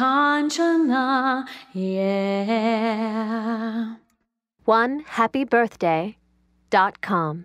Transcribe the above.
Kaanchana, yeah. 1happybirthday.com